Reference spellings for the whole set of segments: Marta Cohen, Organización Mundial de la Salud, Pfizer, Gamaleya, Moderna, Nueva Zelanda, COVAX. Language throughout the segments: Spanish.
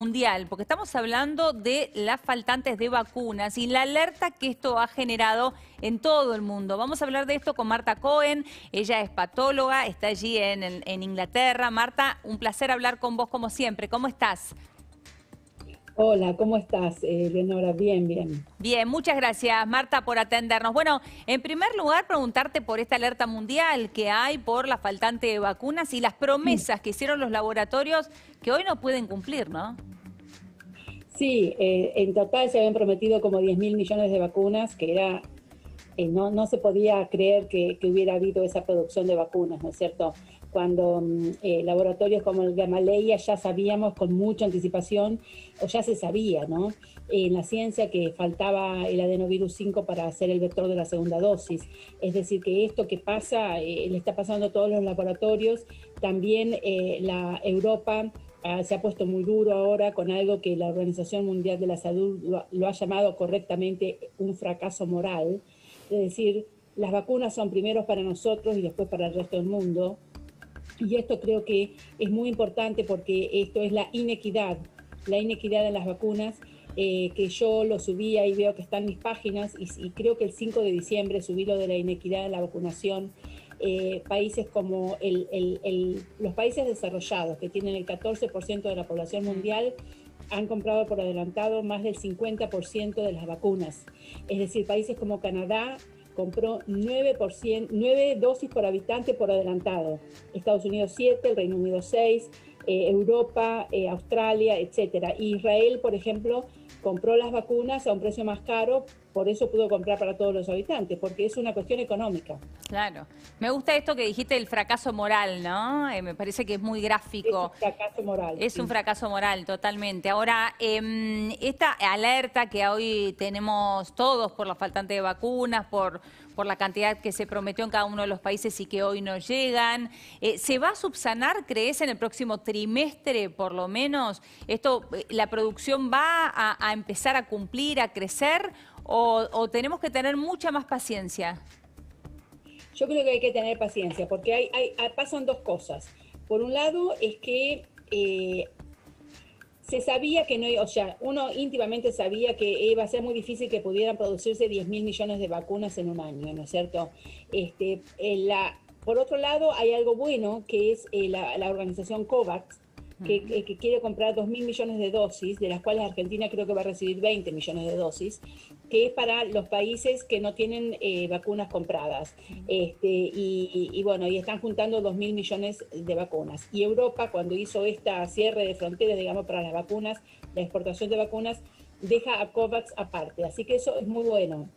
Mundial, porque estamos hablando de las faltantes de vacunas y la alerta que esto ha generado en todo el mundo. Vamos a hablar de esto con Marta Cohen, ella es patóloga, está allí en Inglaterra. Marta, un placer hablar con vos como siempre. ¿Cómo estás? Hola, ¿cómo estás, Leonora? Bien, bien. Bien, muchas gracias, Marta, por atendernos. Bueno, en primer lugar, preguntarte por esta alerta mundial que hay por la faltante de vacunas y las promesas que hicieron los laboratorios que hoy no pueden cumplir, ¿no? Sí, en total se habían prometido como 10.000 millones de vacunas, que era no se podía creer que hubiera habido esa producción de vacunas, ¿no es cierto? Cuando laboratorios como el Gamaleya ya sabíamos con mucha anticipación, o ya se sabía, ¿no? En la ciencia que faltaba el adenovirus 5 para hacer el vector de la segunda dosis. Es decir, que esto que pasa, le está pasando a todos los laboratorios. También la Europa se ha puesto muy duro ahora con algo que la Organización Mundial de la Salud lo ha llamado correctamente un fracaso moral. Es decir, las vacunas son primero para nosotros y después para el resto del mundo. Y esto creo que es muy importante porque esto es la inequidad en las vacunas, que yo lo subí, ahí veo que están mis páginas, y creo que el 5 de diciembre subí lo de la inequidad en la vacunación. Países como los países desarrollados, que tienen el 14% de la población mundial, han comprado por adelantado más del 50% de las vacunas. Es decir, países como Canadá compró 9 dosis por habitante por adelantado. Estados Unidos 7, el Reino Unido 6, Europa, Australia, etc. Israel, por ejemplo, compró las vacunas a un precio más caro, por eso pudo comprar para todos los habitantes, porque es una cuestión económica. Claro. Me gusta esto que dijiste del fracaso moral, ¿no? Me parece que es muy gráfico. Es un fracaso moral. Es un fracaso moral, totalmente. Ahora, esta alerta que hoy tenemos todos por la faltante de vacunas, por la cantidad que se prometió en cada uno de los países y que hoy no llegan, ¿se va a subsanar, crees, en el próximo trimestre, por lo menos? Esto, ¿la producción va a empezar a cumplir, a crecer? ¿O tenemos que tener mucha más paciencia? Yo creo que hay que tener paciencia, porque pasan dos cosas. Por un lado es que se sabía que no, o sea, uno íntimamente sabía que iba a ser muy difícil que pudieran producirse 10.000 millones de vacunas en un año, ¿no es cierto? Por otro lado hay algo bueno, que es la organización COVAX, que quiere comprar 2.000 millones de dosis, de las cuales Argentina creo que va a recibir 20 millones de dosis, que es para los países que no tienen vacunas compradas. Bueno, y están juntando 2.000 millones de vacunas. Y Europa, cuando hizo esta cierre de fronteras, digamos, para las vacunas, la exportación de vacunas, deja a COVAX aparte. Así que eso es muy bueno.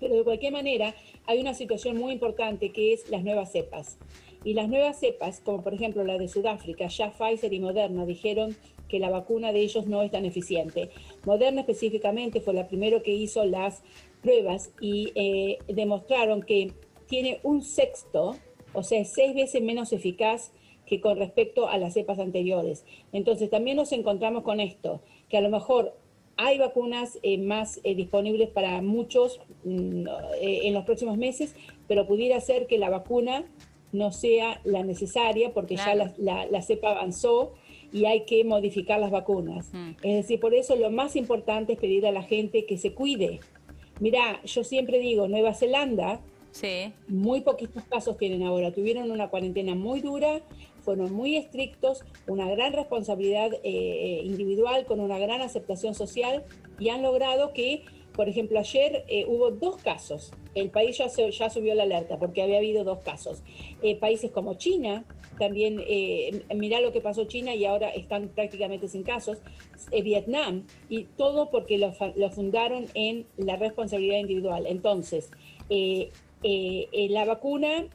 Pero de cualquier manera, hay una situación muy importante que es las nuevas cepas. Y las nuevas cepas, como por ejemplo la de Sudáfrica, ya Pfizer y Moderna dijeron que la vacuna de ellos no es tan eficiente. Moderna específicamente fue la primera que hizo las pruebas y demostraron que tiene un sexto, o sea, 6 veces menos eficaz que con respecto a las cepas anteriores. Entonces también nos encontramos con esto, que a lo mejor hay vacunas más disponibles para muchos en los próximos meses, pero pudiera ser que la vacuna no sea la necesaria porque claro, ya la cepa avanzó y hay que modificar las vacunas. Es decir, por eso lo más importante es pedir a la gente que se cuide. Mirá, yo siempre digo, Nueva Zelanda, sí, muy poquitos casos tienen ahora. Tuvieron una cuarentena muy dura, fueron muy estrictos, una gran responsabilidad individual con una gran aceptación social y han logrado que, por ejemplo, ayer hubo 2 casos. El país ya subió la alerta porque había habido 2 casos. Países como China, también, mirá lo que pasó China y ahora están prácticamente sin casos. Vietnam, y todo porque lo fundaron en la responsabilidad individual. Entonces, la vacuna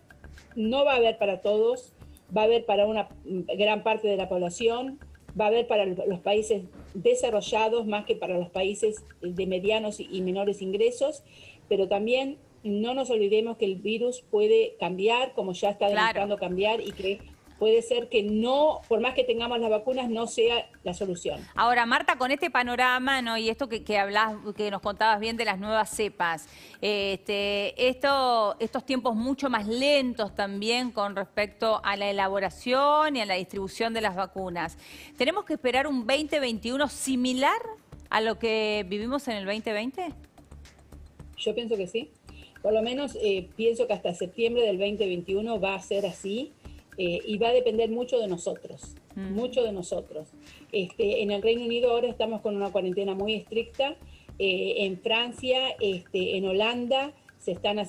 no va a haber para todos, va a haber para una gran parte de la población, va a haber para los países desarrollados más que para los países de medianos y menores ingresos, pero también no nos olvidemos que el virus puede cambiar, como ya está demostrando cambiar, y que puede ser que no, por más que tengamos las vacunas, no sea la solución. Ahora, Marta, con este panorama, ¿no? Y esto que hablás, que nos contabas bien de las nuevas cepas, estos tiempos mucho más lentos también con respecto a la elaboración y a la distribución de las vacunas, ¿tenemos que esperar un 2021 similar a lo que vivimos en el 2020? Yo pienso que sí. Por lo menos pienso que hasta septiembre del 2021 va a ser así. Y va a depender mucho de nosotros, mucho de nosotros. En el Reino Unido ahora estamos con una cuarentena muy estricta, en Francia, en Holanda se van a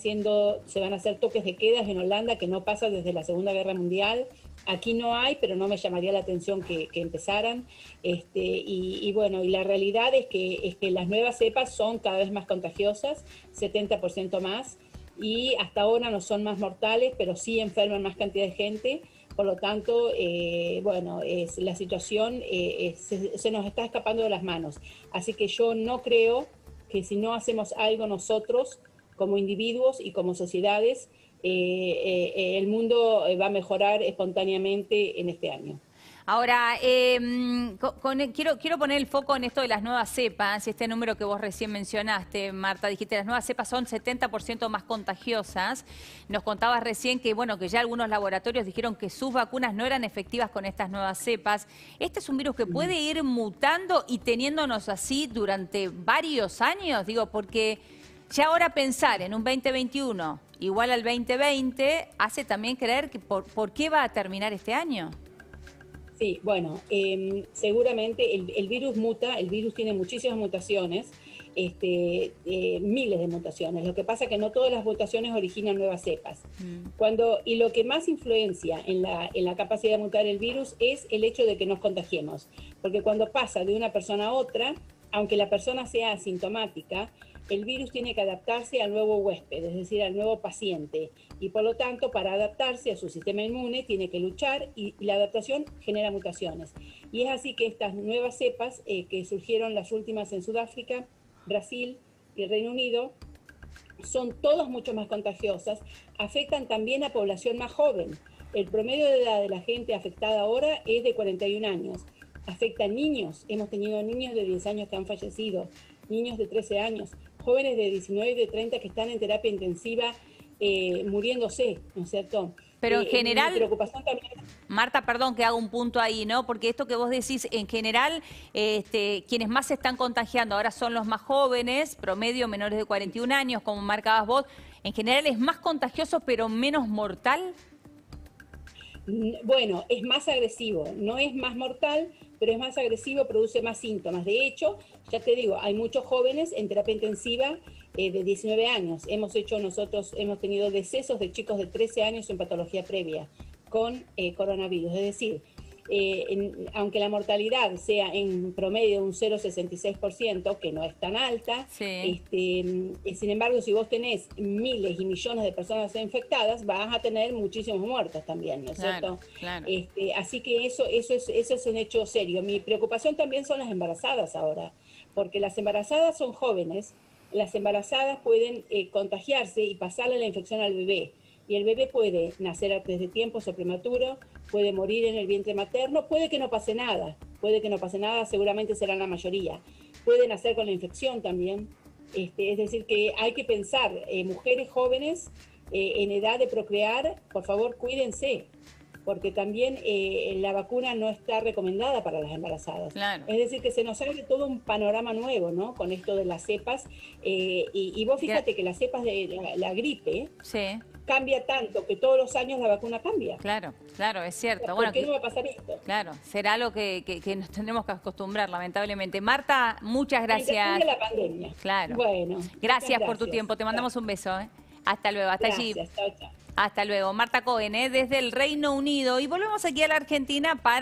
hacer toques de quedas en Holanda, que no pasa desde la Segunda Guerra Mundial. Aquí no hay, pero no me llamaría la atención que empezaran. Bueno, y la realidad es que las nuevas cepas son cada vez más contagiosas, 70% más. Y hasta ahora no son más mortales, pero sí enferman más cantidad de gente. Por lo tanto, la situación se nos está escapando de las manos. Así que yo no creo que si no hacemos algo nosotros, como individuos y como sociedades, el mundo va a mejorar espontáneamente en este año. Ahora, quiero poner el foco en esto de las nuevas cepas, este número que vos recién mencionaste, Marta, dijiste las nuevas cepas son 70% más contagiosas. Nos contabas recién que, bueno, que ya algunos laboratorios dijeron que sus vacunas no eran efectivas con estas nuevas cepas. Este es un virus que puede ir mutando y teniéndonos así durante varios años, digo, porque ya ahora pensar en un 2021 igual al 2020 hace también creer que por qué va a terminar este año. Sí, bueno, seguramente el virus muta, el virus tiene muchísimas mutaciones, miles de mutaciones. Lo que pasa es que no todas las mutaciones originan nuevas cepas. Y lo que más influencia en la capacidad de mutar el virus es el hecho de que nos contagiemos. Porque cuando pasa de una persona a otra, aunque la persona sea asintomática, el virus tiene que adaptarse al nuevo huésped, es decir, al nuevo paciente. Y por lo tanto, para adaptarse a su sistema inmune, tiene que luchar y la adaptación genera mutaciones. Y es así que estas nuevas cepas que surgieron las últimas en Sudáfrica, Brasil y el Reino Unido, son todas mucho más contagiosas, afectan también a población más joven. El promedio de edad de la gente afectada ahora es de 41 años. Afecta a niños, hemos tenido niños de 10 años que han fallecido, niños de 13 años, jóvenes de 19 y de 30 que están en terapia intensiva muriéndose, ¿no es cierto? Pero en general, preocupación también. Marta, perdón que hago un punto ahí, ¿no? Porque esto que vos decís, en general, quienes más se están contagiando ahora son los más jóvenes, promedio menores de 41 años, como marcabas vos. ¿En general es más contagioso pero menos mortal? Bueno, es más agresivo, no es más mortal, pero es más agresivo, produce más síntomas. De hecho, ya te digo, hay muchos jóvenes en terapia intensiva de 19 años. Hemos tenido decesos de chicos de 13 años en patología previa con coronavirus. Es decir, aunque la mortalidad sea en promedio un 0,66%, que no es tan alta, sí. Sin embargo, si vos tenés miles y millones de personas infectadas, vas a tener muchísimos muertos también, ¿no es cierto? Claro. Así que eso es un hecho serio. Mi preocupación también son las embarazadas ahora, porque las embarazadas son jóvenes, las embarazadas pueden contagiarse y pasarle la infección al bebé. Y el bebé puede nacer antes de tiempo, ser prematuro, puede morir en el vientre materno, puede que no pase nada, seguramente será la mayoría. Puede nacer con la infección también. Es decir, que hay que pensar, mujeres jóvenes en edad de procrear, por favor, cuídense, porque también la vacuna no está recomendada para las embarazadas. Claro. Es decir, que se nos abre todo un panorama nuevo, ¿no? Con esto de las cepas. Y vos fíjate que las cepas de la gripe... Sí. Cambia tanto que todos los años la vacuna cambia. Claro, es cierto. ¿Por qué no va a pasar esto? Claro, será algo que nos tenemos que acostumbrar, lamentablemente. Marta, muchas gracias. La pandemia. Claro. Bueno. Gracias por tu tiempo. Te mandamos un beso. Hasta luego. Hasta allí. Gracias. Chao. Hasta luego. Marta Cohen, desde el Reino Unido. Y volvemos aquí a la Argentina para...